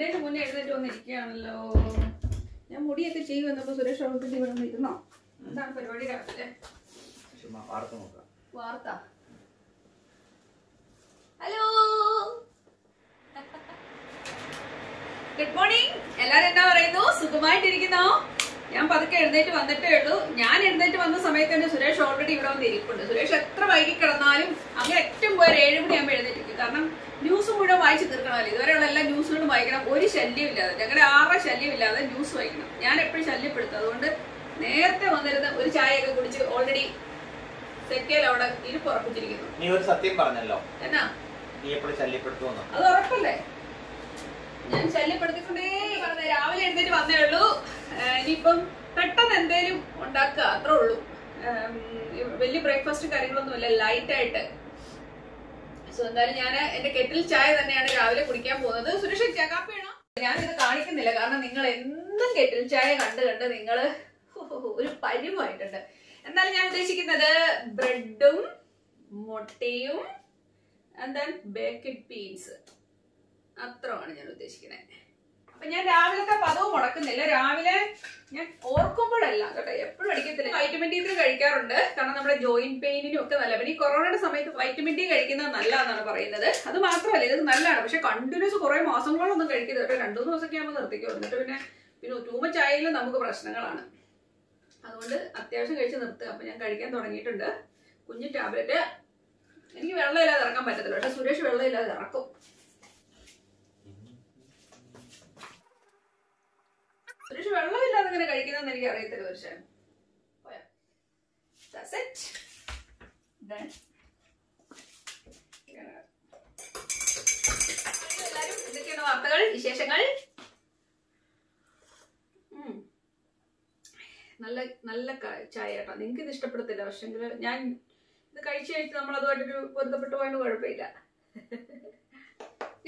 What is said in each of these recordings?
എഴുന്നേറ്റ് മുന്നേ എഴുന്നേറ്റ് വന്നിരിക്കുകയാണല്ലോ. ഞാൻ മുടിയൊക്കെ ചെയ്ത് വന്നപ്പോൾ സുരേഷ് അവിടെ ഇവിടെ ഇരുന്നോ? എന്താണ് പരിപാടി രാവിലെ? വാർത്ത. Hello, good morning. എല്ലാവരും എന്താ പറയുന്നു? സുഖമായിട്ടിരിക്കുന്നോ? ഞാൻ പതുക്കെ എഴുന്നേറ്റ് വന്നിട്ടേ ഉള്ളൂ. ഞാൻ എഴുന്നേറ്റ് വന്ന സമയത്ത് തന്നെ സുരേഷ് ഓൾറെഡി ഇവിടെ വന്ന് ഇരിക്കുന്നുണ്ട്. സുരേഷ് എത്ര വൈകി കിടന്നാലും അങ്ങനെ ഏറ്റവും പോയൊരു 7 മണിയാകുമ്പോൾ എഴുന്നേറ്റിരിക്കും. കാരണം ന്യൂസ് മുഴുവൻ വായിച്ച് തീർക്കണമല്ലോ. ഇതുവരെയുള്ള എല്ലാ ന്യൂസുകളും വായിക്കണം. ഒരു ശല്യമില്ലാതെ, ഞങ്ങളുടെ ആരുടെ ശല്യമില്ലാതെ ന്യൂസ് വായിക്കണം. ഞാൻ എപ്പോഴും ശല്യപ്പെടുത്തും. അതുകൊണ്ട് നേരത്തെ വന്നിരുന്ന് ഒരു ചായയൊക്കെ കുടിച്ച് ഓൾറെഡി സെക്കയിൽ അവിടെ ഇരിപ്പുറപ്പിച്ചിരിക്കുന്നു. നീ ഒരു സത്യം പറഞ്ഞല്ലോ. എന്നാ നീ എപ്പോഴും ശല്യപ്പെടുത്തുമെന്ന്? അത് ഉറപ്പല്ലേ, ഞാൻ ശല്യപ്പെടുത്തിക്കൊണ്ടേ പറഞ്ഞ. രാവിലെ എഴുന്നേറ്റ് വന്നേ ഉള്ളൂ. ഇനിയിപ്പം പെട്ടെന്ന് എന്തേലും ഉണ്ടാക്കുക, അത്രേ ഉള്ളൂ. വലിയ ബ്രേക്ക്ഫാസ്റ്റ് കാര്യങ്ങളൊന്നുമില്ല, ലൈറ്റ് ആയിട്ട്. സോ എന്തായാലും ഞാൻ എന്റെ കെറ്റിൽ ചായ തന്നെയാണ് രാവിലെ കുടിക്കാൻ പോകുന്നത്. സുരേഷ് കാപ്പി വേണോ? ഞാനിത് കാണിക്കുന്നില്ല, കാരണം നിങ്ങൾ എന്നും കെറ്റിൽ ചായ കണ്ട് കണ്ട് നിങ്ങൾ ഒരു പരിവായിട്ടുണ്ട്. എന്നാലും ഞാൻ ഉദ്ദേശിക്കുന്നത് ബ്രെഡും മുട്ടയും ബേക്കഡ് ബീൻസ്, അത്രയാണ് ഞാൻ ഉദ്ദേശിക്കുന്നത്. അപ്പൊ ഞാൻ രാവിലത്തെ പദവും മുടക്കുന്നില്ല. രാവിലെ ഞാൻ ഓർക്കുമ്പോഴല്ല കേട്ടോ, എപ്പോഴും അടിക്കത്തില്ല. വൈറ്റമിൻ ഡി കഴിക്കാറുണ്ട്, കാരണം നമ്മുടെ ജോയിന്റ് പെയിനിനും ഒക്കെ നല്ല. പിന്നെ ഈ കൊറോണയുടെ സമയത്ത് വൈറ്റമിൻ ഡി കഴിക്കുന്നത് നല്ലതാണെന്നാണ് പറയുന്നത്. അത് മാത്രമല്ല, ഇത് നല്ലതാണ്. പക്ഷെ കണ്ടിന്യൂസ് കുറെ മാസങ്ങളൊന്നും കഴിക്കരുത് കേട്ടോ. 2-3 ദിവസമൊക്കെ ആകുമ്പോൾ നിർത്തിക്കും. എന്നിട്ട് പിന്നെ ടൂമച്ചായാലും നമുക്ക് പ്രശ്നങ്ങളാണ്. അതുകൊണ്ട് അത്യാവശ്യം കഴിച്ച് നിർത്തുക. അപ്പൊ ഞാൻ കഴിക്കാൻ തുടങ്ങിയിട്ടുണ്ട്. കുഞ്ഞു ടാബ്ലറ്റ്. എനിക്ക് വെള്ളമില്ലാതെ ഇറക്കാൻ പറ്റത്തില്ല, പക്ഷെ സുരേഷ് വെള്ളമില്ലാതെ ഇറക്കും. സുരേഷ് വെള്ളമില്ലാതെ അങ്ങനെ കഴിക്കുന്നതെന്ന് എനിക്ക് അറിയത്തില്ല. പക്ഷേ എല്ലാവരും ഇതൊക്കെയാണ് വാർത്തകൾ, വിശേഷങ്ങൾ. നല്ല നല്ല ചായ കേട്ടോ. നിങ്ങൾക്ക് ഇത് ഇഷ്ടപ്പെടത്തില്ല, പക്ഷെ ഞാൻ ഇത് കഴിച്ചു കഴിച്ച് നമ്മൾ അതുമായിട്ടൊരു പൊരുത്തപ്പെട്ടു പോയത് കുഴപ്പമില്ല.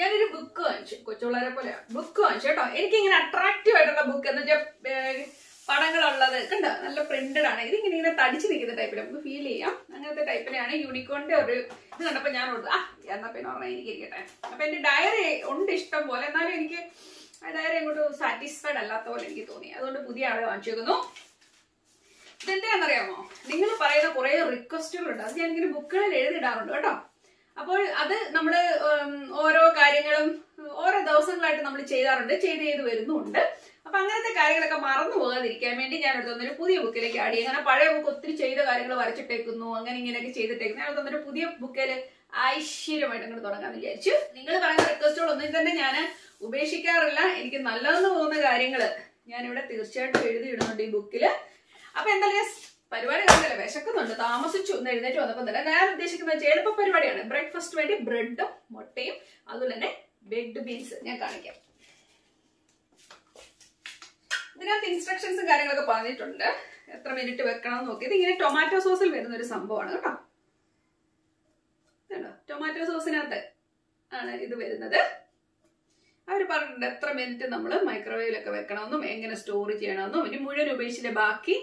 ഞാനൊരു ബുക്ക് വാങ്ങിച്ചു, കൊച്ചുപിള്ളേരെ പോലെ ബുക്ക് വാങ്ങിച്ചു കേട്ടോ. എനിക്കിങ്ങനെ അട്രാക്റ്റീവ് ആയിട്ടുള്ള ബുക്ക് എന്ന് വെച്ചാൽ പടങ്ങളുള്ളത് കണ്ടോ, നല്ല പ്രിന്റഡ് ആണ്. ഇതിങ്ങനെ ഇങ്ങനെ തടിച്ചു നിൽക്കുന്ന ടൈപ്പിലാണ്, നമുക്ക് ഫീൽ ചെയ്യാം. അങ്ങനത്തെ ടൈപ്പിലാണ്. യൂണിക്കോണിന്റെ ഒരു ഇത് കണ്ടപ്പോൾ ഞാൻ ഓർത്തു, എന്നാ പിന്നെ പറഞ്ഞാൽ എനിക്കിരിക്കട്ടെ. അപ്പൊ എന്റെ ഡയറി ഉണ്ട് ഇഷ്ടം പോലെ. എന്നാലും എനിക്ക് ആ ഡയറി അങ്ങോട്ട് സാറ്റിസ്ഫൈഡ് അല്ലാത്ത പോലെ എനിക്ക് തോന്നി. അതുകൊണ്ട് പുതിയ ആളെ വാങ്ങിച്ചിരിക്കുന്നു. ഇതെന്തിനാണെന്നറിയാമോ? നിങ്ങൾ പറയുന്ന കുറെ റിക്വസ്റ്റുകളുണ്ട്, അത് ഞാനിങ്ങനെ ബുക്കുകളിൽ എഴുതിയിടാറുണ്ട് കേട്ടോ. അപ്പോൾ അത് നമ്മൾ ഓരോ കാര്യങ്ങളും ഓരോ ദിവസങ്ങളായിട്ട് നമ്മൾ ചെയ്യാറുണ്ട്, ചെയ്ത് വരുന്നുണ്ട്. അപ്പൊ അങ്ങനത്തെ കാര്യങ്ങളൊക്കെ മറന്നു പോകാതിരിക്കാൻ വേണ്ടി ഞാൻ എടുത്തൊരു പുതിയ ബുക്കിലേക്ക് ആഡ് ചെയ്യും. അങ്ങനെ പഴയ ബുക്ക് ഒത്തിരി ചെയ്ത കാര്യങ്ങൾ വരച്ചിട്ടേക്കുന്നു, അങ്ങനെ ഇങ്ങനെയൊക്കെ ചെയ്തിട്ടേക്കുന്നു. ഞാൻ തന്നൊരു പുതിയ ബുക്കിൽ ഐശ്വര്യമായിട്ട് അങ്ങോട്ട് തുടങ്ങാൻ വിചാരിച്ചു. നിങ്ങൾ പറയുന്ന റിക്വസ്റ്റുകളൊന്നും തന്നെ ഞാൻ ഉപേക്ഷിക്കാറില്ല. എനിക്ക് നല്ലതെന്ന് തോന്നുന്ന കാര്യങ്ങൾ ഞാനിവിടെ തീർച്ചയായിട്ടും എഴുതിയിടുന്നുണ്ട് ഈ ബുക്കിൽ. അപ്പൊ എന്തായാലും പരിപാടി കണ്ടല്ലേ, വിശക്കുന്നുണ്ട്. താമസിച്ചു ഒന്ന് എഴുന്നേറ്റ് വന്നപ്പോൾ തന്നെ ഞാൻ ഉദ്ദേശിക്കുന്നത് എളുപ്പ പരിപാടിയാണ്. ബ്രേക്ക്ഫാസ്റ്റ് വേണ്ടി ബ്രെഡും മുട്ടയും അതുപോലെ തന്നെ ബേക്ക്ഡ് ബീൻസ് ഞാൻ കാണിക്കാം. ഇതിനകത്ത് ഇൻസ്ട്രക്ഷൻസും കാര്യങ്ങളൊക്കെ പറഞ്ഞിട്ടുണ്ട്, എത്ര മിനിറ്റ് വെക്കണം എന്ന് നോക്കി. ഇതിങ്ങനെ ടൊമാറ്റോ സോസിൽ വരുന്ന ഒരു സംഭവമാണ് കേട്ടോ. ടൊമാറ്റോ സോസിനകത്ത് ആണ് ഇത് വരുന്നത്. അവർ പറഞ്ഞിട്ടുണ്ട് എത്ര മിനിറ്റ് നമ്മൾ മൈക്രോവേവിലൊക്കെ വെക്കണമെന്നും എങ്ങനെ സ്റ്റോർ ചെയ്യണമെന്നും ഇനി മുഴുവൻ ഉപേക്ഷിച്ചിട്ട് ബാക്കി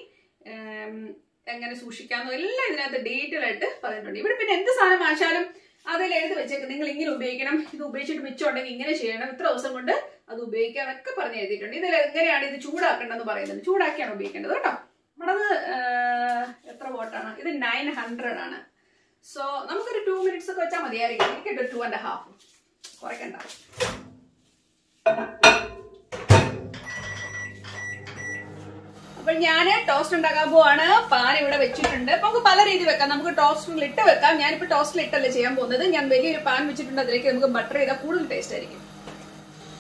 എങ്ങനെ സൂക്ഷിക്കാമെന്നും എല്ലാം ഇതിനകത്ത് ഡീറ്റെയിൽ ആയിട്ട് പറഞ്ഞിട്ടുണ്ട്. ഇവിടെ പിന്നെ എന്ത് സാധനം വാങ്ങിച്ചാലും അതിൽ എഴുതി വെച്ചേക്ക്, നിങ്ങൾ ഇങ്ങനെ ഉപയോഗിക്കണം, ഇത് ഉപയോഗിച്ചിട്ട് മിച്ചം ഉണ്ടെങ്കിൽ ഇങ്ങനെ ചെയ്യണം, ഇത്ര ദിവസം കൊണ്ട് അത് ഉപയോഗിക്കാമെന്നൊക്കെ പറഞ്ഞ് എഴുതിയിട്ടുണ്ട്. ഇതിൽ എങ്ങനെയാണ് ഇത് ചൂടാക്കേണ്ടതെന്ന് പറയുന്നത്. ചൂടാക്കിയാണ് ഉപയോഗിക്കേണ്ടത് കേട്ടോ. നമ്മളത് എത്ര വോട്ടാണ്? ഇത് 900 ആണ്. സോ നമുക്കൊരു 2 minutes ഒക്കെ വെച്ചാൽ മതിയായിരിക്കും. എനിക്കിട്ട് 2.5 കുറയ്ക്കണ്ട. അപ്പോൾ ഞാൻ ടോസ്റ്റ് ഉണ്ടാക്കാൻ പോവാണ്. പാൻ ഇവിടെ വെച്ചിട്ടുണ്ട്. നമുക്ക് പല രീതി വെക്കാം. നമുക്ക് ടോസ്റ്ററിൽ ഇട്ട് വെക്കാം. ഞാനിപ്പോൾ ടോസ്റ്ററിൽ ഇട്ടല്ലേ ചെയ്യാൻ പോകുന്നത്. ഞാൻ വലിയൊരു പാൻ വെച്ചിട്ടുണ്ട്, അതിലേക്ക് നമുക്ക് ബട്ടർ ചെയ്താൽ കൂടുതൽ ടേസ്റ്റ് ആയിരിക്കും.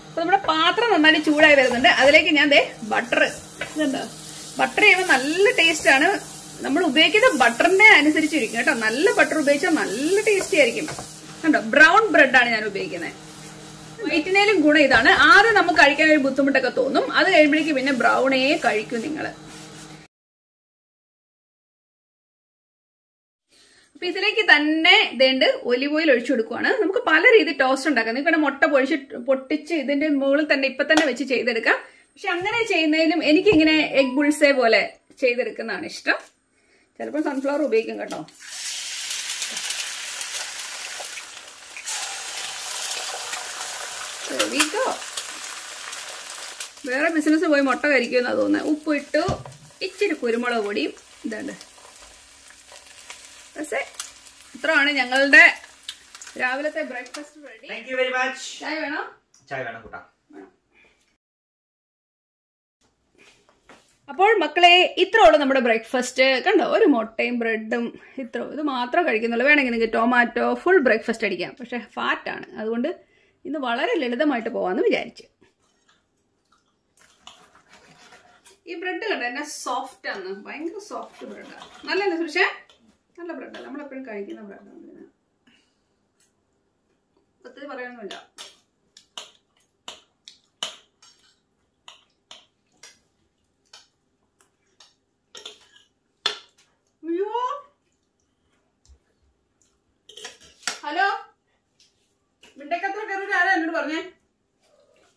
അപ്പൊ നമ്മുടെ പാത്രം നന്നായി ചൂടായി വരുന്നുണ്ട്. അതിലേക്ക് ഞാൻ ബട്ടർ ഇതുണ്ട്. ബട്ടർ ചെയ്യുമ്പോൾ നല്ല ടേസ്റ്റ് ആണ്. നമ്മൾ ഉപയോഗിക്കുന്ന ബട്ടറിനെ അനുസരിച്ചിരിക്കും കേട്ടോ. നല്ല ബട്ടർ ഉപയോഗിച്ചാൽ നല്ല ടേസ്റ്റി ആയിരിക്കും കേട്ടോ. ബ്രൗൺ ബ്രെഡാണ് ഞാൻ ഉപയോഗിക്കുന്നത്. വൈറ്റിനേലും ഗുണം ഇതാണ്. ആദ്യം നമുക്ക് കഴിക്കാൻ ഒരു ബുദ്ധിമുട്ടൊക്കെ തോന്നും, അത് കഴിയുമ്പോഴേക്ക് പിന്നെ ബ്രൗണേ കഴിക്കും നിങ്ങൾ. അപ്പൊ ഇതിലേക്ക് തന്നെ ഇതേണ്ട് ഒലിവ് ഓയിൽ ഒഴിച്ചു കൊടുക്കുവാണ്. നമുക്ക് പല രീതി ടോസ്റ്റ് ഉണ്ടാക്കാം. നിങ്ങൾക്ക് മുട്ട പൊട്ടിച്ച് ഇതിന്റെ മുകളിൽ തന്നെ ഇപ്പൊ തന്നെ വെച്ച് ചെയ്തെടുക്കാം. പക്ഷെ അങ്ങനെ ചെയ്യുന്നതിലും എനിക്കിങ്ങനെ എഗ് ബുൾസേ പോലെ ചെയ്തെടുക്കുന്നതാണ് ഇഷ്ടം. ചിലപ്പോൾ സൺഫ്ലവർ ഉപയോഗിക്കും കേട്ടോ. There we go. വേറെ ബിസിനസ് പോയി മുട്ട കരിക്കുമെന്നാ തോന്നുന്നത്. ഉപ്പിട്ടു, ഇച്ചിരി കുരുമുളക് പൊടിയും ഇതുണ്ട്. പക്ഷേ ഇത്രയാണ് ഞങ്ങളുടെ രാവിലത്തെ breakfast ready. Thank you very much. ചായ വേണോ? ചായ വേണം കൂട്ടാ. അപ്പോൾ മക്കളെ, ഇത്രയുള്ള നമ്മുടെ ബ്രേക്ക്ഫാസ്റ്റ് കണ്ടോ. ഒരു മുട്ടയും ബ്രെഡും ഇത്ര ഇത് മാത്രമേ കഴിക്കുന്നുള്ളൂ. വേണമെങ്കിൽ നിങ്ങൾക്ക് ടൊമാറ്റോ ഫുൾ ബ്രേക്ക്ഫാസ്റ്റ് അടിക്കാം. പക്ഷേ ഫാറ്റാണ്, അതുകൊണ്ട് ഇന്ന് വളരെ ലളിതമായിട്ട് പോകാമെന്ന് വിചാരിച്ചു. ഈ ബ്രെഡ് കണ്ടോ എന്നെ സോഫ്റ്റ് ആണ്, ഭയങ്കര സോഫ്റ്റ് ബ്രെഡാണ്. നല്ലതല്ലേ സുരക്ഷേ? നല്ല ബ്രെഡാണ്, നമ്മളെപ്പോഴും കഴിക്കുന്ന ബ്രെഡാണ്. ഒത്തിരി പറയാനൊന്നുമില്ല. ഹലോ, വിണ്ടക്കത്ര കയറി ആരാ എന്നോട് പറഞ്ഞേ?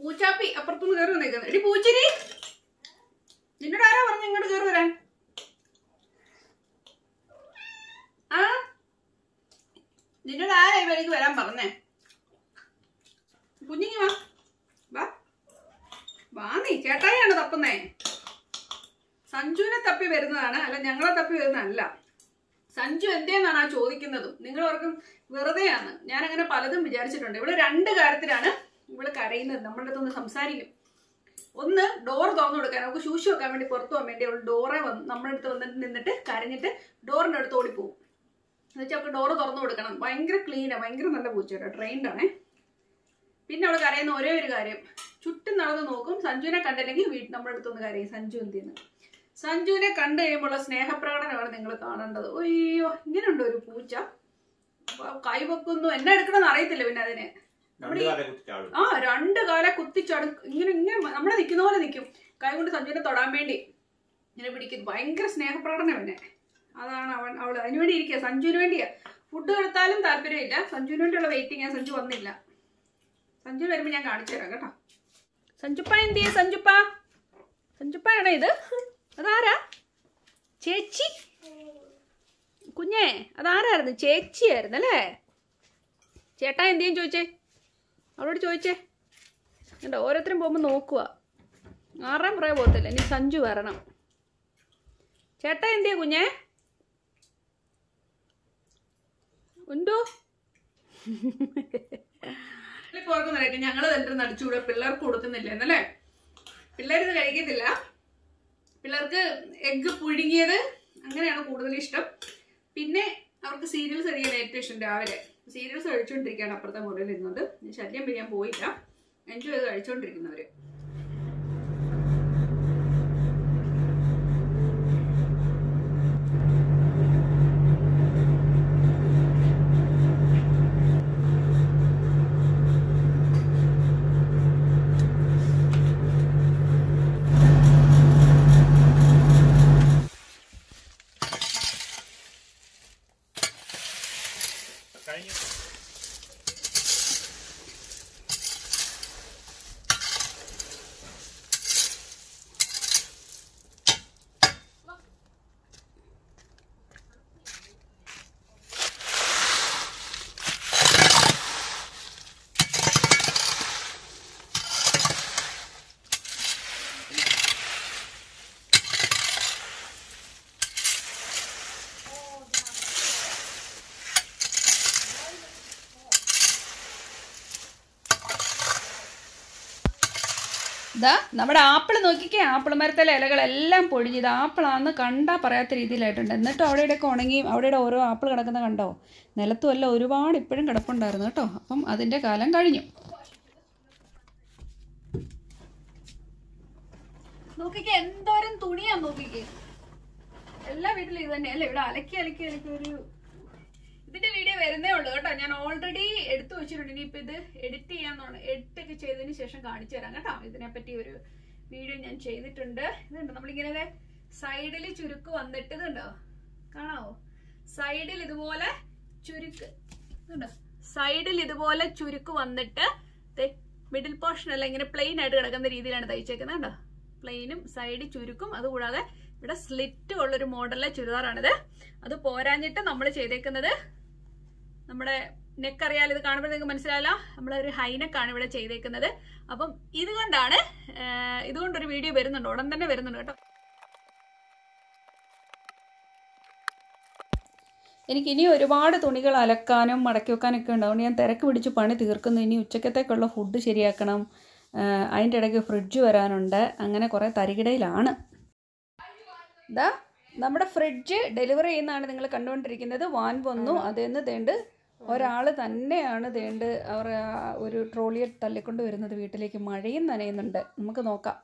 പൂച്ചാപ്പി അപ്പുറത്തുനിന്ന് കയറി വന്നേക്കുന്നത്. എടി പൂച്ചിരി, നിന്നോട് ആരാ പറഞ്ഞു ഇങ്ങോട്ട് കയറി വരാൻ? ആ നിന്നോട് ആരാ ഇവരേക്ക് വരാൻ പറഞ്ഞേ? കുഞ്ഞിങ്ങി വാ വാ വാ, നീ ചേട്ടായിയാണ് തപ്പുന്നേ. സഞ്ജുവിനെ തപ്പി വരുന്നതാണ്, അല്ല ഞങ്ങളെ തപ്പി വരുന്നതല്ല. സഞ്ജു എന്തേന്നാണ് ആ ചോദിക്കുന്നതും. നിങ്ങളവർക്കും വെറുതെയാണ്. ഞാനങ്ങനെ പലതും വിചാരിച്ചിട്ടുണ്ട്. ഇവിടെ രണ്ട് കാര്യത്തിലാണ് ഇവിടെ കരയുന്നത്. നമ്മളുടെ അടുത്തൊന്ന് സംസാരിക്കും. ഒന്ന്, ഡോർ തുറന്നു കൊടുക്കാൻ, നമുക്ക് ശൂശി വെക്കാൻ വേണ്ടി പുറത്തു പോകാൻ വേണ്ടി അവൾ ഡോറെ വന്ന് നമ്മുടെ അടുത്ത് വന്നിട്ട് നിന്നിട്ട് കരഞ്ഞിട്ട് ഡോറിൻ്റെ അടുത്ത് ഓടിപ്പോകും. എന്ന് വെച്ചാൽ അവൾക്ക് ഡോറ് തുറന്നു കൊടുക്കണം. ഭയങ്കര ക്ലീനാണ്, ഭയങ്കര നല്ല പൂച്ചയാണ്, ട്രെയിൻഡ് ആണേ. പിന്നെ അവൾ കരയുന്ന ഒരേ ഒരു കാര്യം, ചുറ്റും നടന്ന് നോക്കും. സഞ്ജുവിനെ കണ്ടില്ലെങ്കിൽ വീട്ടിൽ നമ്മുടെ അടുത്തൊന്ന് കരയും സഞ്ജു എന്തിന്. സഞ്ജുവിനെ കണ്ടു കഴിയുമ്പോഴുള്ള സ്നേഹപ്രകടനമാണ് നിങ്ങൾ കാണേണ്ടത്. അയ്യോ, ഇങ്ങനെയുണ്ട് ഒരു പൂച്ച. കൈവെക്കുന്നു, എന്നെ എടുക്കണമെന്ന് അറിയത്തില്ല. പിന്നെ അതിന് ആ രണ്ട് കാല കുത്തിച്ചാടും. ഇങ്ങനെ ഇങ്ങനെ നമ്മളെ നിൽക്കുന്ന പോലെ നിൽക്കും. കൈ കൊണ്ട് സഞ്ജുവിനെ തൊടാൻ വേണ്ടി ഇങ്ങനെ പിടിക്കുന്നു. ഭയങ്കര സ്നേഹപ്രകടനം. പിന്നെ അതാണ് അവൻ അവള് അതിനുവേണ്ടി ഇരിക്കുക, സഞ്ജുവിന് വേണ്ടിയാ. ഫുഡ് കൊടുത്താലും താല്പര്യമില്ല. സഞ്ജുവിന് വേണ്ടിയുള്ള വെയിറ്റിംഗ്. ഞാൻ സഞ്ജു വന്നില്ല. സഞ്ജു വരുമ്പോൾ ഞാൻ കാണിച്ചു തരാം കേട്ടോ. സഞ്ജുപ്പ എന്തിയെ? സഞ്ജുപ്പ സഞ്ജുപ്പയാണോ ഇത്? അതാരാ? ചേച്ചി കുഞ്ഞേ, അതാരായിരുന്നു? ചേച്ചിയായിരുന്നു അല്ലേ? ചേട്ടാ എന്തിയും ചോദിച്ചേ, അവളോട് ചോദിച്ചേ. കണ്ടോ, ഓരോരുത്തരും പോകുമ്പോൾ നോക്കുക. ആറാം പ്രായം പോകത്തില്ല. ഇനി സഞ്ജു വരണം. ചേട്ടാ എന്തിയാ കുഞ്ഞേ? ഉണ്ടോ? ഓർക്കുന്നില്ല, ഞങ്ങൾ തന്നെ നടിച്ചുകൂടെ. പിള്ളേർക്ക് കൊടുക്കുന്നില്ല എന്നല്ലേ? പിള്ളേരിത് കഴിക്കത്തില്ല. പിള്ളേർക്ക് എഗ്ഗ് പുഴുങ്ങിയത് അങ്ങനെയാണ് കൂടുതൽ ഇഷ്ടം. പിന്നെ അവർക്ക് സീരിയൽസ് കഴിക്കാൻ ഏറ്റവും ഇഷ്ടം. രാവിലെ സീരിയൽസ് കഴിച്ചുകൊണ്ടിരിക്കുകയാണ് അപ്പുറത്തെ മുറിയിൽ ഇരുന്നത്. ശല്യം പിടിക്കാൻ പോയില്ല, എൻജോയ് ചെയ്ത് കഴിച്ചുകൊണ്ടിരിക്കുന്നവര്. ഇതാ നമ്മുടെ ആപ്പിൾ നോക്കിക്കേ. ആപ്പിൾ മരത്തിലെ ഇലകളെല്ലാം പൊടിഞ്ഞത്. ആപ്പിളാന്ന് കണ്ടാൽ പറയാത്ത രീതിയിലായിട്ടുണ്ട്. എന്നിട്ടും അവിടെ ഇവിടെയൊക്കെ ഉണങ്ങി അവിടെ ഇവിടെ ഓരോ ആപ്പിൾ കിടക്കുന്ന കണ്ടോ. നിലത്തുമല്ല, ഒരുപാട് ഇപ്പോഴും കിടപ്പുണ്ടായിരുന്നു കേട്ടോ. അപ്പം അതിൻ്റെ കാലം കഴിഞ്ഞു. നോക്കിക്കേ, എന്തോരം തുണിയാന്ന് നോക്കിക്കേ. എല്ലാ വീട്ടിലും ഇത് തന്നെയല്ലേ? ഇവിടെ അലക്കി അലക്കി അലക്കി ഒരു ഇതിന്റെ വീഡിയോ വരുന്നേ ഉള്ളൂ കേട്ടോ. ഞാൻ ഓൾറെഡി എടുത്തു വെച്ചിട്ടുണ്ട്. ഇനിയിപ്പോൾ ഇത് എഡിറ്റ് ചെയ്യാന്നാണ്. എഡിറ്റ് ഒക്കെ ചെയ്തതിന് ശേഷം കാണിച്ചു തരാം കേട്ടോ. ഇതിനെപ്പറ്റി ഒരു വീഡിയോ ഞാൻ ചെയ്തിട്ടുണ്ട്. ഇതുണ്ട്, നമ്മളിങ്ങനെ സൈഡിൽ ചുരുക്ക് വന്നിട്ട് ഇതുണ്ടോ, കാണാവോ? സൈഡിൽ ഇതുപോലെ ചുരുക്ക്, ഇതുണ്ടോ സൈഡിൽ ഇതുപോലെ ചുരുക്ക് വന്നിട്ട് മിഡിൽ പോർഷൻ അല്ല, ഇങ്ങനെ പ്ലെയിൻ ആയിട്ട് കിടക്കുന്ന രീതിയിലാണ് തയ്ച്ചേക്കുന്നത് കേട്ടോ. പ്ലെയിനും സൈഡിൽ ചുരുക്കും, അതുകൂടാതെ ഇവിടെ സ്ലിറ്റ് ഉള്ളൊരു മോഡലിലെ ചുരിദാറാണിത്. അത് പോരാഞ്ഞിട്ട് നമ്മൾ ചെയ്തേക്കുന്നത് നമ്മുടെ നെക്ക് അറിയാലോ, ഇത് കാണുമ്പോൾ നിങ്ങൾക്ക് മനസ്സിലായല്ലോ നമ്മളൊരു ഹൈ നെക്കാണ് ഇവിടെ ചെയ്തേക്കുന്നത്. അപ്പം ഇതുകൊണ്ടാണ്, ഇതുകൊണ്ടൊരു വീഡിയോ വരുന്നുണ്ട്, ഉടൻ തന്നെ വരുന്നുണ്ട് കേട്ടോ. എനിക്കിനി ഒരുപാട് തുണികൾ അലക്കാനും മടക്കി വെക്കാനൊക്കെ ഉണ്ട്. അതുകൊണ്ട് ഞാൻ തിരക്ക് പിടിച്ച് പണി തീർക്കുന്നു. ഇനി ഉച്ചക്കത്തേക്കുള്ള ഫുഡ് ശരിയാക്കണം, അതിൻ്റെ ഇടയ്ക്ക് ഫ്രിഡ്ജ് വരാനുണ്ട്, അങ്ങനെ കുറേ തരികിടയിലാണ്. ഇതാ നമ്മുടെ ഫ്രിഡ്ജ് ഡെലിവറി ചെയ്യുന്നതാണ് നിങ്ങൾ കണ്ടുകൊണ്ടിരിക്കുന്നത്. വാൻ വന്നു, അതെന്ന് തേണ്ട് ഒരാൾ തന്നെയാണ് തേണ്ട് അവർ ഒരു ട്രോളിയെ തള്ളിക്കൊണ്ട് വരുന്നത് വീട്ടിലേക്ക്. മഴയും നനയുന്നുണ്ട്, നമുക്ക് നോക്കാം.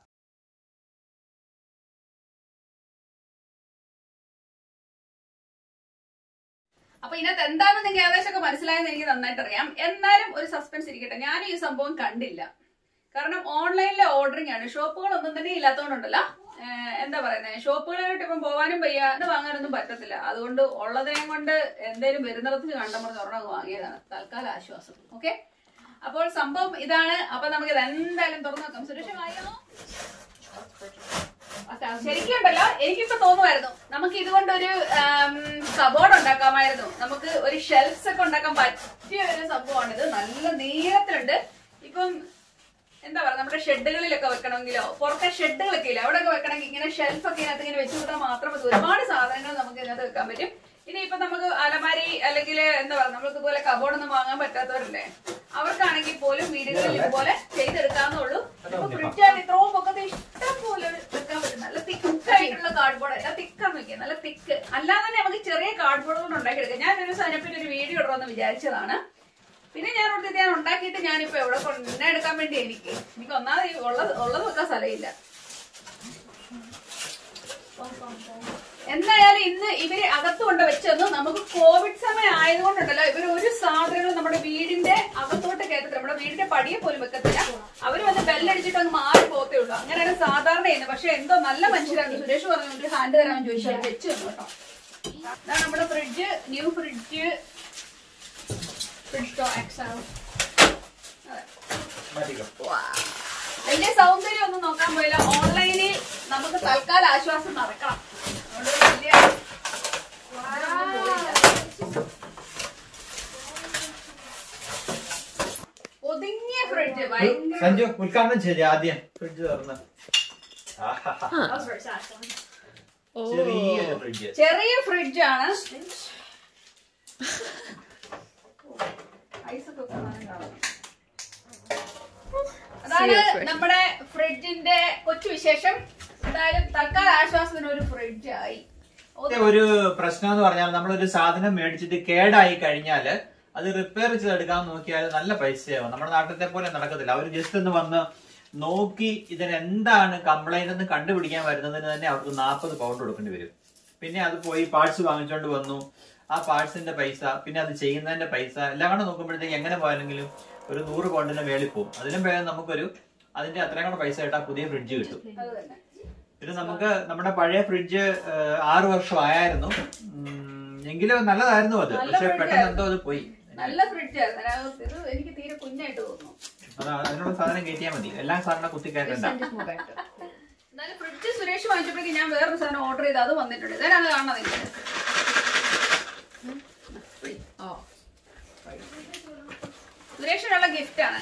അപ്പൊ ഇതിനകത്ത് എന്താണെന്ന് നിങ്ങൾക്ക് ഏകദേശമൊക്കെ മനസ്സിലായെന്ന് എനിക്ക് നന്നായിട്ട് അറിയാം. എന്നാലും ഒരു സസ്പെൻസ് ഇരിക്കട്ടെ. ഞാൻ ഈ സംഭവം കണ്ടില്ല, കാരണം ഓൺലൈനിലെ ഓർഡറിംഗ് ആണ്, ഷോപ്പുകളൊന്നും തന്നെ ഇല്ലാത്തതുകൊണ്ടല്ല. എന്താ പറയുന്നത്, ഷോപ്പുകളിലോട്ട് ഇപ്പം പോകാനും വയ്യാണ്ട് വാങ്ങാനൊന്നും പറ്റത്തില്ല. അതുകൊണ്ട് ഉള്ളതിനെ കൊണ്ട് എന്തേലും വരുന്നിടത്ത് കണ്ടപ്പോൾ തുറന്നത് വാങ്ങിയതാണ്, തൽക്കാല ആശ്വാസം. ഓക്കെ, അപ്പോൾ സംഭവം ഇതാണ്. അപ്പൊ നമുക്ക് ഇത് എന്തായാലും തുറന്നു നോക്കാം. സുരേഷ് വായോ? ശരിക്കും ഉണ്ടല്ലോ, എനിക്കിപ്പോ തോന്നുമായിരുന്നു നമുക്ക് ഇതുകൊണ്ടൊരു കബോർഡ് ഉണ്ടാക്കാമായിരുന്നു, നമുക്ക് ഒരു ഷെൽഫ്സ് ഒക്കെ ഉണ്ടാക്കാൻ പറ്റിയ ഒരു സംഭവമാണ് ഇത്. നല്ല നീളത്തിലുണ്ട്. ഇപ്പം എന്താ പറയുക, നമ്മുടെ ഷെഡുകളിലൊക്കെ വെക്കണമെങ്കിലോ പുറത്തെ ഷെഡുകളൊക്കെ ഇല്ല, അവിടെയൊക്കെ വെക്കണമെങ്കിൽ ഇങ്ങനെ ഷെൽഫൊക്കെ ഇതിനകത്ത് ഇങ്ങനെ വെച്ചു കൊടുത്താൽ മാത്രം ഒരുപാട് സാധനങ്ങൾ നമുക്ക് ഇതിനകത്ത് വെക്കാൻ പറ്റും. ഇനി ഇപ്പൊ നമുക്ക് അലമാരി അല്ലെങ്കിൽ എന്താ പറയുക, നമ്മൾക്ക് ഇതുപോലെ കബോർഡൊന്നും വാങ്ങാൻ പറ്റാത്തവരല്ലേ, അവർക്കാണെങ്കിൽ പോലും വീടുകളിൽ ഇതുപോലെ ചെയ്തെടുക്കാവുന്നുള്ളൂ. ഇപ്പൊ ഫ്രിഡ്ജായിട്ട് ഇത്രയും പൊക്കത്തെ ഇഷ്ടം പോലെ വെക്കാൻ പറ്റും. നല്ല തിക്കായിട്ടുള്ള കാർഡ്ബോർഡ് അല്ല, തിക്കാന്ന് നോക്കിയാൽ നല്ല തിക്ക് അല്ലാതെ തന്നെ നമുക്ക് ചെറിയ കാർഡ്ബോർഡ് കൊണ്ട് ഉണ്ടാക്കിയെടുക്കാം. ഞാൻ ഒരു സാധനത്തിന് ഒരു വീഡിയോ ഇടണമെന്ന് വിചാരിച്ചതാണ്. പിന്നെ ഞാൻ ഉണ്ടാക്കിയിട്ട് ഞാനിപ്പോ എവിടെ കൊണ്ടു എടുക്കാൻ വേണ്ടി എനിക്ക് ഒന്നാമത് ഉള്ളത് വെക്കാൻ സ്ഥലമില്ല. എന്തായാലും ഇന്ന് ഇവര് അകത്ത് കൊണ്ട് വെച്ചെന്നു. നമുക്ക് കോവിഡ് സമയം ആയതുകൊണ്ടുണ്ടല്ലോ ഇവര് ഒരു സാധനങ്ങളും നമ്മുടെ വീടിന്റെ അകത്തോട്ട് കയറ്റത്തില്ല, നമ്മുടെ വീടിന്റെ പടിയെ പോലും വെക്കത്തില്ല. അവര് വന്ന് ബെല്ലടിച്ചിട്ട് അങ്ങ് മാറി പോകത്തേ ഉള്ളൂ. അങ്ങനെയാണ് സാധാരണ ചെയ്യുന്നത്. പക്ഷെ എന്തോ നല്ല മനുഷ്യരാണ്. സുരേഷ് പറഞ്ഞു ഒരു ഹാൻഡ് തരാമെന്ന് ചോദിച്ചാൽ വെച്ച് തന്നു കേട്ടോ. അതാണ് നമ്മുടെ ഫ്രിഡ്ജ്, ന്യൂ ഫ്രിഡ്ജ്. വലിയ സൗന്ദര്യം ഒന്നും നോക്കാൻ പോയില്ല. ഓൺലൈനിൽ നമുക്ക് തൽക്കാല ആശ്വാസം നടക്കണം. ഒതുങ്ങിയ ഫ്രിഡ്ജ്. സഞ്ജു ഉദ്ഘാടനം ചെയ്തേ ആദ്യം ഫ്രിഡ്ജ് തുറന്ന്. ചെറിയ ഫ്രിഡ്ജാണ്. അതാണ് നമ്മുടെ ഫ്രിഡ്ജിന്റെ കൊച്ചു വിശേഷം. എന്തായാലും തൽക്കാല ആശ്വാസത്തിന് ഒരു ഫ്രിഡ്ജ് ആയി. ഒരു പ്രശ്നം എന്ന് പറഞ്ഞാൽ നമ്മളൊരു സാധനം മേടിച്ചിട്ട് കേടായി കഴിഞ്ഞാല് അത് റിപ്പയർ ചെയ്തെടുക്കാൻ നോക്കിയാൽ നല്ല പൈസയാവും. നമ്മുടെ നാട്ടിലത്തെ പോലെ നടക്കത്തില്ല. അവർ ജസ്റ്റ് ഒന്ന് വന്ന് നോക്കി ഇതിനെന്താണ് കംപ്ലൈന്റ് എന്ന് കണ്ടുപിടിക്കാൻ വരുന്നതിന് തന്നെ അവർക്ക് 40 പൗണ്ട് കൊടുക്കേണ്ടി വരും. പിന്നെ അത് പോയി പാർട്സ് വാങ്ങിച്ചോണ്ട് വന്നു, ആ പാർട്സിന്റെ പൈസ, പിന്നെ അത് ചെയ്യുന്നതിന്റെ പൈസ എല്ലാം കൂടെ നോക്കുമ്പോഴത്തേക്ക് എങ്ങനെ പോയാലെങ്കിലും ഒരു 100 പൗണ്ടിന്റെ മേളിൽ പോകും. അതിലും വേഗം നമുക്കൊരു അതിന്റെ അത്രയും കൂടെ പൈസ ആയിട്ട് ആ പുതിയ ഫ്രിഡ്ജ് കിട്ടും. പിന്നെ നമുക്ക് നമ്മുടെ പഴയ ഫ്രിഡ്ജ് 6 വർഷം ആയിരുന്നു എങ്കിലും നല്ലതായിരുന്നു അത്. പക്ഷെ പെട്ടെന്ന് എന്തോ അത് പോയി. നല്ല ഫ്രിഡ്ജ് എനിക്ക് തീരെ കുഞ്ഞായിട്ട് തോന്നുന്നു. അതിനുള്ള സാധനം കയറ്റിയാൽ മതി, എല്ലാ സാധനം കുത്തി കയറ്റണ്ട. എന്നാലും ഫ്രിഡ്ജ് സുരേഷ് വാങ്ങിച്ചപ്പോഴേക്കും ഞാൻ വേറൊരു സാധനം ഓർഡർ ചെയ്ത് അത് വന്നിട്ടുണ്ട്. ഇതാണ് കാണുന്നത്. സുരേഷിനുള്ള ഗിഫ്റ്റ് ആണ്.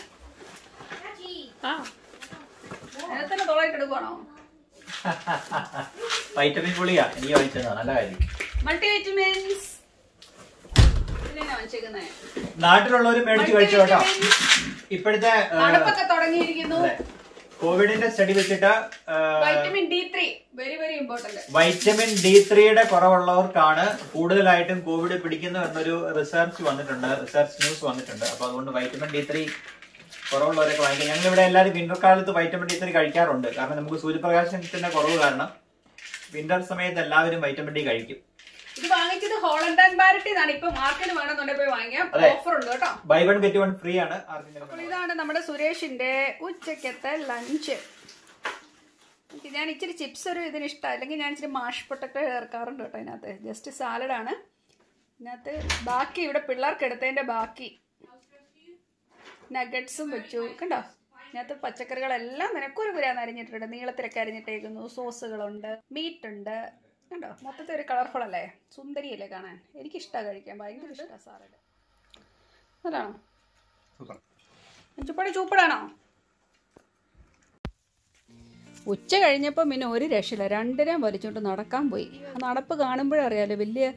അതിനകത്തന്നെ തോളായിട്ട് എടുക്കുവാണോ? വൈറ്റമിൻ ഗുളിക നീ വാങ്ങിച്ചതാ, നല്ല കാര്യം. മൾട്ടി വൈറ്റമിൻസ് നാട്ടിലുള്ളവര് മേടിച്ച് കഴിച്ചു കേട്ടോ. ഇപ്പോഴത്തെ തുടങ്ങിയിരിക്കുന്നു കോവിഡിന്റെ സ്റ്റഡി വെച്ചിട്ട് വൈറ്റമിൻ D3യുടെ കുറവുള്ളവർക്കാണ് കൂടുതലായിട്ടും കോവിഡ് പിടിക്കുന്നു എന്നൊരു റിസർച്ച് ന്യൂസ് വന്നിട്ടുണ്ട്. അപ്പൊ അതുകൊണ്ട് വൈറ്റമിൻ D3 കുറവുള്ളവരൊക്കെ വാങ്ങിക്കാം. ഞങ്ങൾ ഇവിടെ എല്ലാവരും വിന്റർ കാലത്ത് വൈറ്റമിൻ D3 കഴിക്കാറുണ്ട്. കാരണം നമുക്ക് സൂര്യപ്രകാശത്തിന്റെ കുറവ് കാരണം വിന്റർ സമയത്ത് എല്ലാവരും വൈറ്റമിൻ D കഴിക്കും. ഇത് വാങ്ങിച്ചത് ഹോളണ്ട് ആൻഡ് ബാരറ്റി ആണ്. ഇപ്പൊ മാർക്കറ്റ് വേണമെന്നുണ്ടെങ്കിൽ പോയി വാങ്ങിക്കാം, ഓഫർ ഉണ്ട് കേട്ടോ. Buy one get one free ആണ്. അപ്പോൾ ഇതാണ് നമ്മുടെ സുരേഷിന്റെ ഉച്ചക്കത്തെ ലഞ്ച്. ഞാൻ ഇച്ചിരി ചിപ്സ് ഒരു ഇതിന് ഇഷ്ടമാണ്, അല്ലെങ്കിൽ ഞാൻ ഇച്ചിരി മാഷ് പൊട്ടൊക്കെ ചേർക്കാറുണ്ട് കേട്ടോ. ഇതിനകത്ത് ജസ്റ്റ് സാലഡാണ്. ഇതിനകത്ത് ബാക്കി ഇവിടെ പിള്ളേർക്ക് എടുത്തതിന്റെ ബാക്കി നഗറ്റ്സും വെച്ചു കണ്ടോ. ഇതിനകത്ത് പച്ചക്കറികളെല്ലാം നിനക്കൊരു കുരാന്ന് അരിഞ്ഞിട്ടുണ്ട്, നീളത്തിലൊക്കെ അരിഞ്ഞിട്ടേക്കുന്നു. സോസുകളുണ്ട്, മീറ്റ് ഉണ്ട് കണ്ടോ. മൊത്തത്തിൽ ഒരു കളർഫുൾ അല്ലേ, സുന്ദരിയല്ലേ കാണാൻ. എനിക്കിഷ്ടമാണ് കഴിക്കാൻ, ഭയങ്കര ഇഷ്ടമാണ് സാലഡ്. चूपड़ी चूपड़ाणो ഉച്ച കഴിഞ്ഞപ്പോൾ പിന്നെ ഒരു രക്ഷയില്ല. രണ്ടര വലിച്ചുകൊണ്ട് നടക്കാൻ പോയി. ആ നടപ്പ് കാണുമ്പോഴേ അറിയാമല്ലോ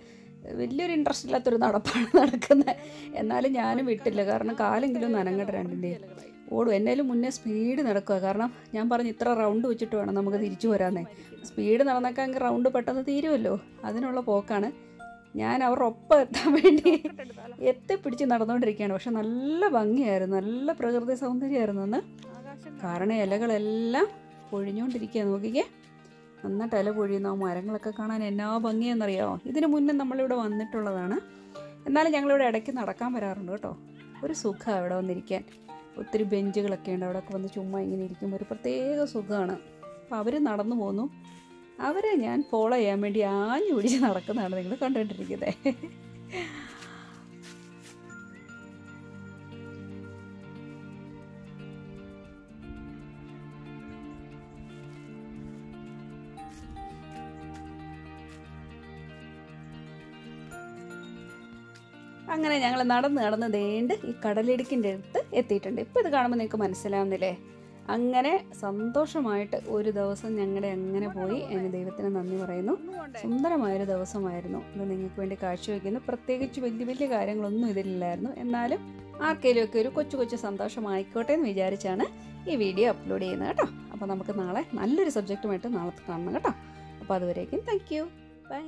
വലിയൊരു ഇൻട്രസ്റ്റ് ഇല്ലാത്തൊരു നടപ്പാണ് നടക്കുന്നത്. എന്നാലും ഞാനും വിട്ടില്ല, കാരണം കാലെങ്കിലും നനങ്ങട്ടെ രണ്ടിൻ്റെ ഓടും. എന്നാലും മുന്നേ സ്പീഡ് നടക്കുക, കാരണം ഞാൻ പറഞ്ഞു ഇത്ര റൗണ്ട് വെച്ചിട്ട് വേണം നമുക്ക് തിരിച്ചു വരാമെന്നേ. സ്പീഡ് നടന്നേക്കാൻ റൗണ്ട് പെട്ടെന്ന് തീരുമല്ലോ, അതിനുള്ള പോക്കാണ്. ഞാൻ അവരുടെ ഒപ്പം എത്താൻ വേണ്ടി എത്തിപ്പിടിച്ച് നടന്നുകൊണ്ടിരിക്കുകയാണ്. പക്ഷെ നല്ല ഭംഗിയായിരുന്നു, നല്ല പ്രകൃതി സൗന്ദര്യമായിരുന്നു അന്ന്. കാരണം ഇലകളെല്ലാം പൊഴിഞ്ഞുകൊണ്ടിരിക്കുക, നോക്കിക്കേ നന്നായിട്ട് ഇല പൊഴിയുന്ന ആ മരങ്ങളൊക്കെ കാണാൻ എന്നാ ഭംഗിയെന്നറിയാമോ. ഇതിന് മുന്നേ നമ്മളിവിടെ വന്നിട്ടുള്ളതാണ്, എന്നാലും ഞങ്ങളിവിടെ ഇടയ്ക്ക് നടക്കാൻ വരാറുണ്ട് കേട്ടോ. ഒരു സുഖമാണ് അവിടെ വന്നിരിക്കാൻ. ഒത്തിരി ബെഞ്ചുകളൊക്കെ ഉണ്ട്, അവിടെയൊക്കെ വന്ന് ചുമ്മാ ഇങ്ങനെ ഇരിക്കുമ്പോൾ ഒരു പ്രത്യേക സുഖമാണ്. അപ്പോൾ അവർ നടന്നു പോന്നു, അവരെ ഞാൻ ഫോളോ ചെയ്യാൻ വേണ്ടി ആഞ്ഞു പിടിച്ച് നടക്കുന്നതാണ് നിങ്ങൾ കണ്ടുകൊണ്ടിരിക്കുന്നത്. അങ്ങനെ ഞങ്ങൾ നടന്ന് നടന്ന് ദേണ്ട് ഈ കടലിടുക്കിൻ്റെ അടുത്ത് എത്തിയിട്ടുണ്ട്. ഇപ്പോൾ ഇത് കാണുമ്പോൾ നിങ്ങൾക്ക് മനസ്സിലാവുന്നില്ലേ. അങ്ങനെ സന്തോഷമായിട്ട് ഒരു ദിവസം ഞങ്ങളുടെ അങ്ങനെ പോയി. എൻ്റെ ദൈവത്തിന് നന്ദി പറയുന്നു. സുന്ദരമായൊരു ദിവസമായിരുന്നു ഇത്. നിങ്ങൾക്ക് വേണ്ടി കാഴ്ചവെക്കുന്നു. പ്രത്യേകിച്ച് വലിയ വലിയ കാര്യങ്ങളൊന്നും ഇതിലില്ലായിരുന്നു, എന്നാലും ആർക്കെങ്കിലുമൊക്കെ ഒരു കൊച്ചു കൊച്ചു സന്തോഷമായിക്കോട്ടെ എന്ന് വിചാരിച്ചാണ് ഈ വീഡിയോ അപ്ലോഡ് ചെയ്യുന്നത് കേട്ടോ. അപ്പോൾ നമുക്ക് നാളെ നല്ലൊരു സബ്ജക്റ്റുമായിട്ട് നാളെ കാണണം കേട്ടോ. അപ്പോൾ അതുവരേക്കും താങ്ക് യു, ബൈ.